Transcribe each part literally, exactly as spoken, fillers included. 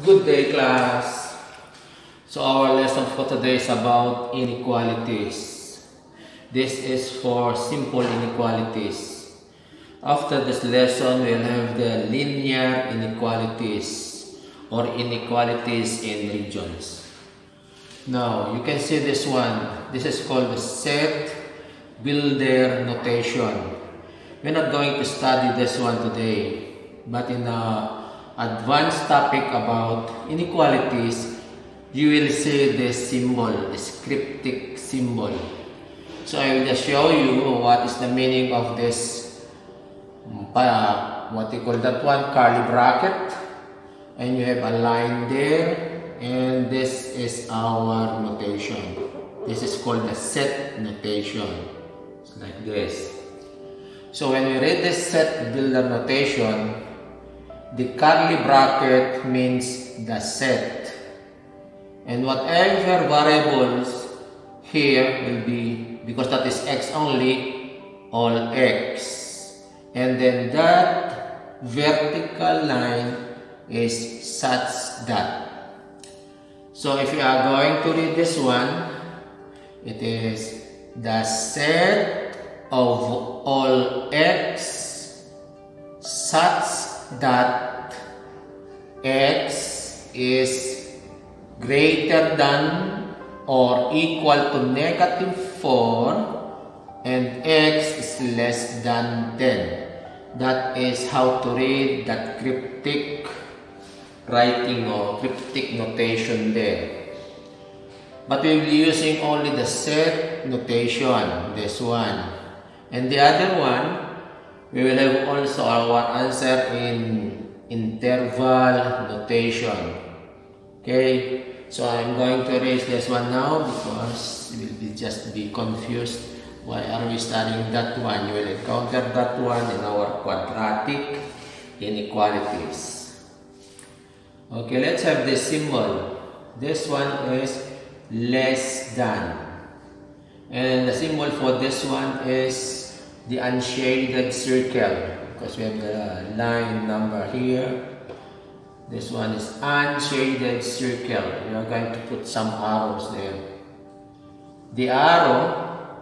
Good day, class. So our lesson for today is about inequalities. This is for simple inequalities. After this lesson, we'll have the linear inequalities or inequalities in regions. Now, you can see this one. This is called the set builder notation. We're not going to study this one today, but in a advanced topic about inequalities, you will see the symbol, this cryptic symbol. So I will just show you what is the meaning of this, uh, what you call that one, curly bracket, and you have a line there, and this is our notation. This is called the set notation. It's like this. So when you read this set builder notation, the curly bracket means the set, and whatever variables here will be, because that is x only, all x, and then that vertical line is such that. So if you are going to read this one, it is the set of all x such that x is greater than or equal to negative four and x is less than ten. That is how to read that cryptic writing or cryptic notation there. But we will be using only the set notation, this one. And the other one, we will have also our answer in interval notation. Okay, so I'm going to erase this one now because you will be just be confused. Why are we studying that one? You will encounter that one in our quadratic inequalities. Okay, let's have this symbol. This one is less than. And the symbol for this one is the unshaded circle, because we have the line number here. This one is unshaded circle. We are going to put some arrows there. The arrow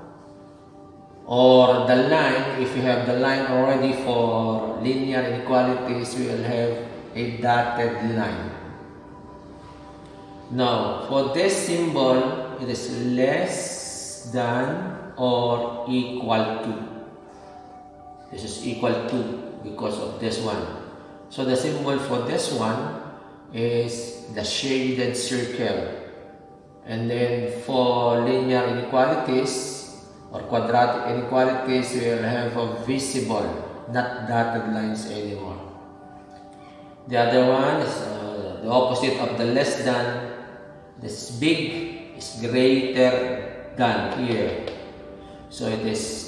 or the line, if you have the line already for linear inequalities, we will have a dotted line. Now, for this symbol, it is less than or equal to. This is equal to because of this one. So the symbol for this one is the shaded circle. And then for linear inequalities or quadratic inequalities, we will have a visible, not dotted lines anymore. The other one is uh, the opposite of the less than. This big is greater than here. So it is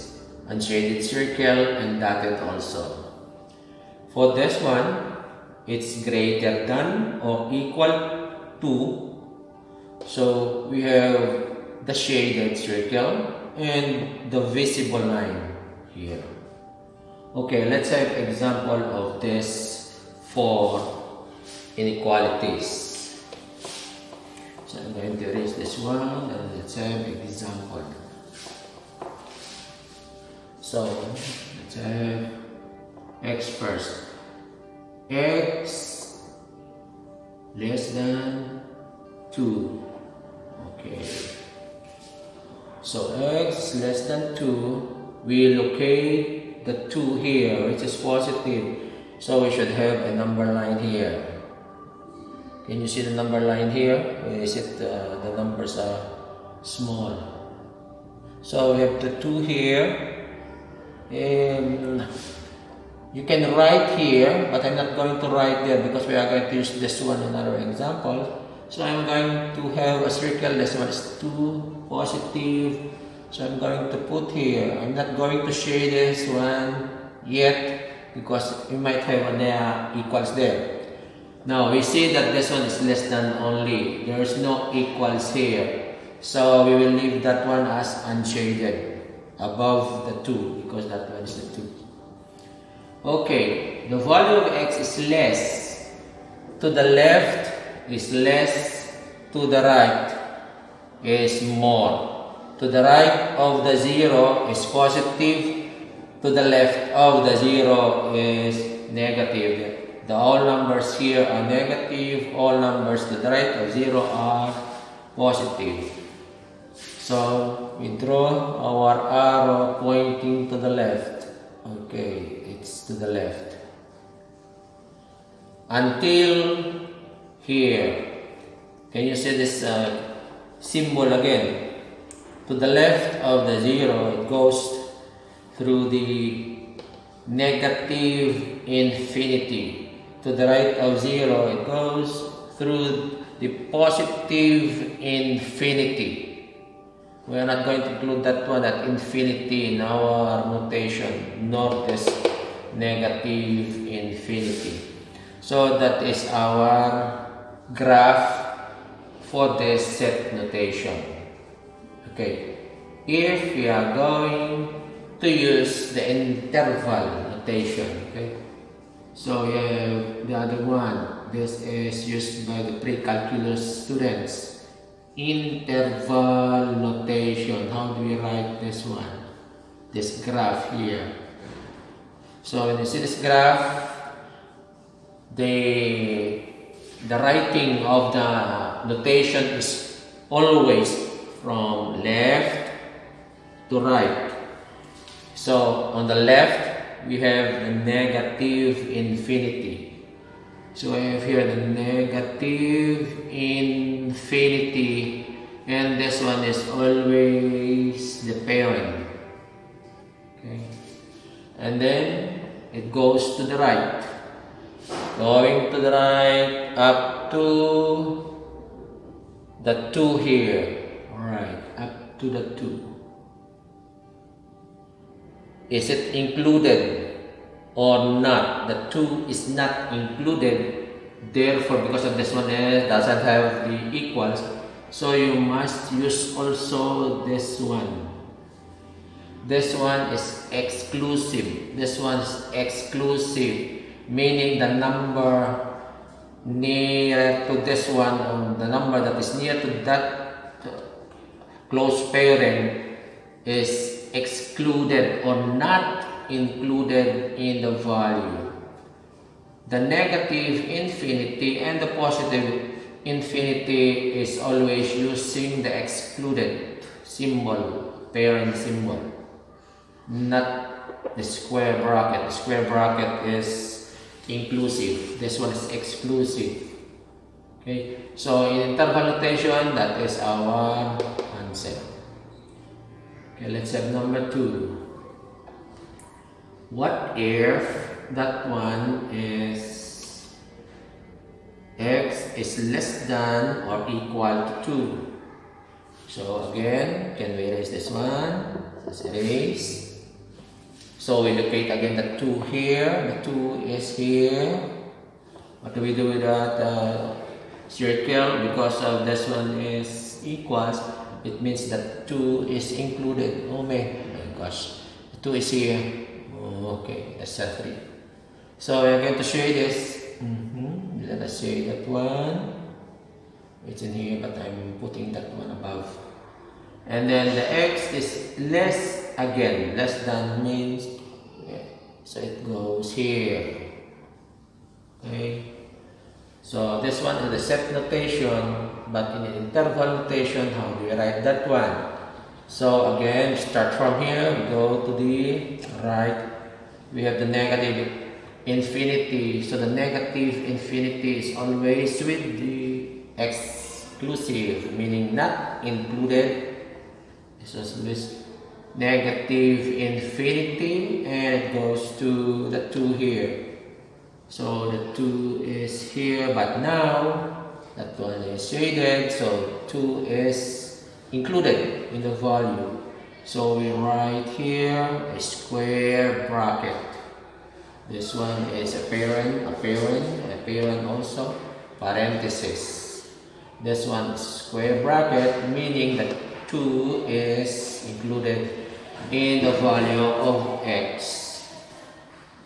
unshaded circle and dotted also. For this one, it's greater than or equal to. So we have the shaded circle and the visible line here. Okay, let's have an example of this for inequalities. So I'm going to erase this one and let's have an example. So, let's have x first. X less than two. Okay. So, x less than two. We locate the two here, which is positive. So, we should have a number line here. Can you see the number line here? Is it uh, the numbers are small? So, we have the two here. Um, you can write here, but I'm not going to write there because we are going to use this one in another example. So I'm going to have a circle. This one is two, positive. So I'm going to put here. I'm not going to shade this one yet because we might have an uh, equals there. Now we see that this one is less than only. There is no equals here. So we will leave that one as unshaded. Above the two, because that one is the two. Okay, the value of x is less. To the left, is less, to the right is more. To the right of the zero is positive, to the left of the zero is negative. The all numbers here are negative, all numbers to the right of zero are positive. So we draw our arrow pointing to the left. Okay, it's to the left. Until here. Can you see this uh, symbol again? To the left of the zero, it goes through the negative infinity. To the right of zero, it goes through the positive infinity. We are not going to include that one, that infinity, in our notation. Notice negative infinity. So that is our graph for this set notation. Okay, if we are going to use the interval notation, okay, so uh, the other one, this is used by the pre-calculus students. Interval notation. How do we write this one? This graph here. So when you see this graph, the the writing of the notation is always from left to right. So on the left we have the negative infinity. So I have here the negative infinity, and this one is always the parent. Okay, and then it goes to the right. Going to the right up to the two here. Alright, up to the two. Is it included or not? The two is not included. Therefore, because of this one doesn't have the equals, so you must use also this one. This one is exclusive. This one is exclusive. Meaning the number near to this one, or the number that is near to that close parent, is excluded or not included in the value. The negative infinity and the positive infinity is always using the excluded symbol, parent symbol, not the square bracket. The square bracket is inclusive. This one is exclusive. Okay, so in interval notation, that is our answer. Okay, let's have number two. What if that one is x is less than or equal to two? So again, can we erase this one? Let's erase. So we locate again the two here, the two is here. What do we do with that uh, circle? Because of this one is equals, it means that two is included. Oh my gosh, two is here. Oh, okay, that's three. So we're going to shade this. Mm-hmm. Let us shade that one. It's in here, but I'm putting that one above. And then the x is less again. Less than means, yeah, so it goes here. Okay, so this one is the set notation, but in the interval notation, how do we write that one? So again, start from here, we go to the right. We have the negative infinity, so the negative infinity is always with the exclusive, meaning not included. This is this negative infinity, and it goes to the two here. So the two is here, but now that one is shaded, so two is included in the value. So we write here a square bracket. This one is a parent, a parent, a parent also, parenthesis. This one is square bracket, meaning that two is included in the value of x.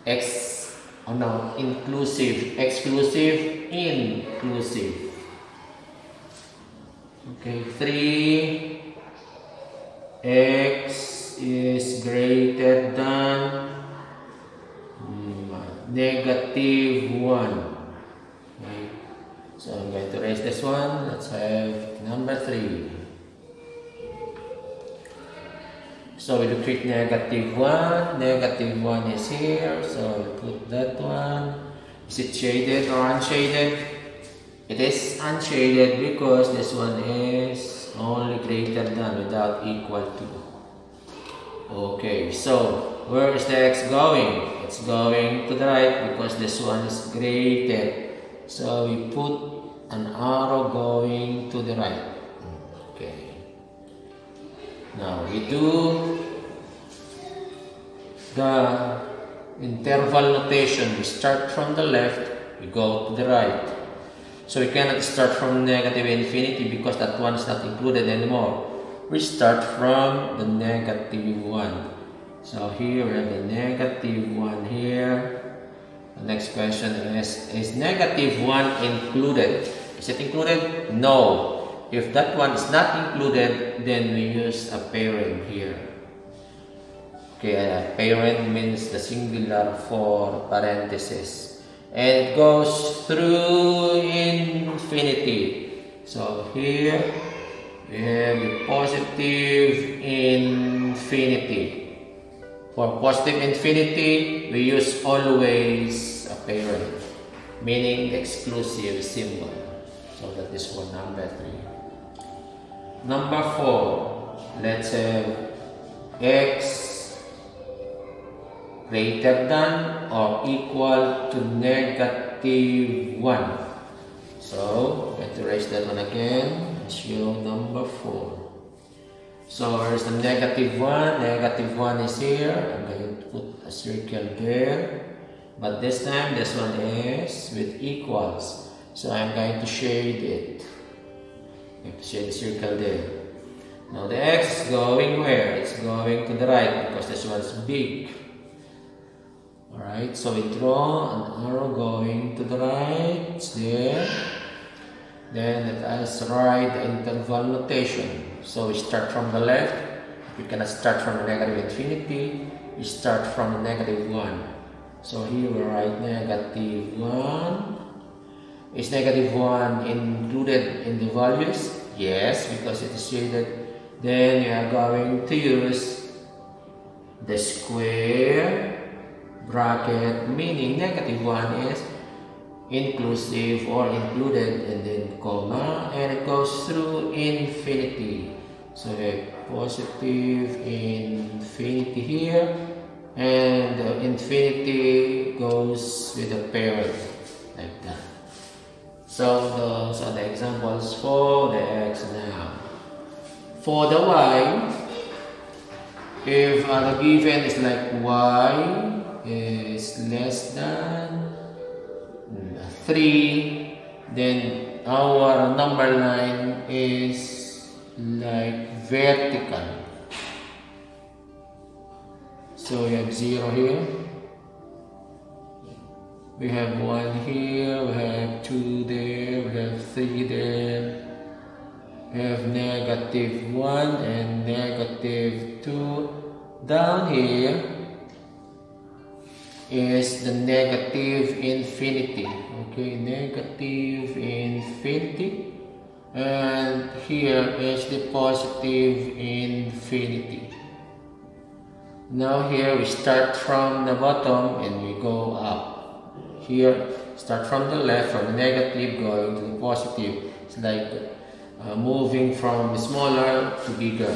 X, oh no, inclusive, exclusive, inclusive. Okay, three x is greater than mm, negative one. Okay, so I'm going to raise this one. Let's have number three. So we treat negative one. Negative one is here. So we'll put that one. Is it shaded or unshaded? It is unshaded because this one is only greater than without equal to. Okay, so where is the x going? It's going to the right because this one is greater. So we put an arrow going to the right. Okay. Now we do the interval notation. We start from the left, we go to the right. So we cannot start from negative infinity because that one is not included anymore. We start from the negative one. So here we have the negative one here. The next question is, is negative one included? Is it included? No. If that one is not included, then we use a parent here. Okay, a parent means the singular for parentheses. And it goes through infinity. So here we have the positive infinity. For positive infinity, we use always a parent, meaning the exclusive symbol. So that is for number three. Number four, let's have x greater than or equal to negative one. So, let's erase that one again and show number four. So, where's the negative one? Negative one is here. I'm going to put a circle there. But this time, this one is with equals. So, I'm going to shade it. You have to shade the circle there. Now the x is going where? It's going to the right because this one's big. Alright, so we draw an arrow going to the right. It's there. Then let us write the interval notation. So we start from the left. We cannot start from the negative infinity. We start from the negative one. So here we write negative one. Is negative one included in the values? Yes, because it is shaded. Then you are going to use the square bracket, meaning negative one is inclusive or included, and then comma, and it goes through infinity. So we have positive infinity here, and the infinity goes with the parent like that. So those are the examples for the x now. For the y, if uh, the given is like y is less than three, then our number line is like vertical. So we have zero here. We have one here, we have two there, we have three there, we have negative one and negative two. Down here is the negative infinity. Okay, negative infinity. And here is the positive infinity. Now here we start from the bottom and we go up. Here, start from the left, from the negative, going to the positive. It's like uh, moving from smaller to bigger.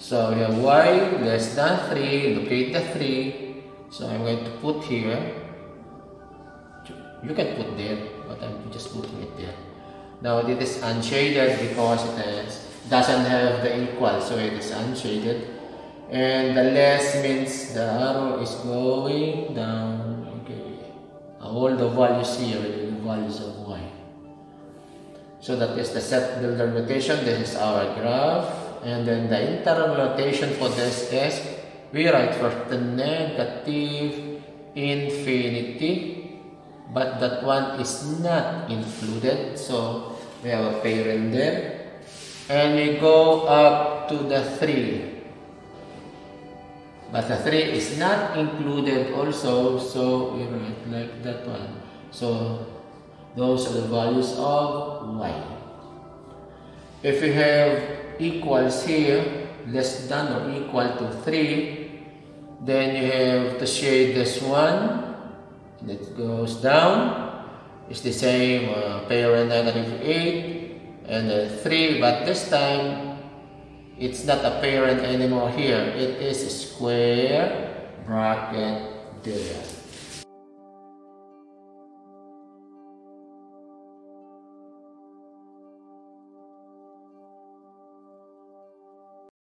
So we have y less than three, locate the three. So I'm going to put here. You can put there, but I'm just putting it there. Now it is unshaded because it doesn't have the equal, so it is unshaded. And the less means the arrow is going down. All the values here are the values of y. So that is the set builder notation. This is our graph. And then the interval notation for this is we write first the negative infinity, but that one is not included. So we have a parent there. and we go up to the three. But the three is not included also, so we write like that one. So those are the values of y. If we have equals here, less than or equal to three, then you have to shade this one, and it goes down. It's the same uh, parent negative eight and uh, three, but this time it's not a parent anymore here. It is square bracket there.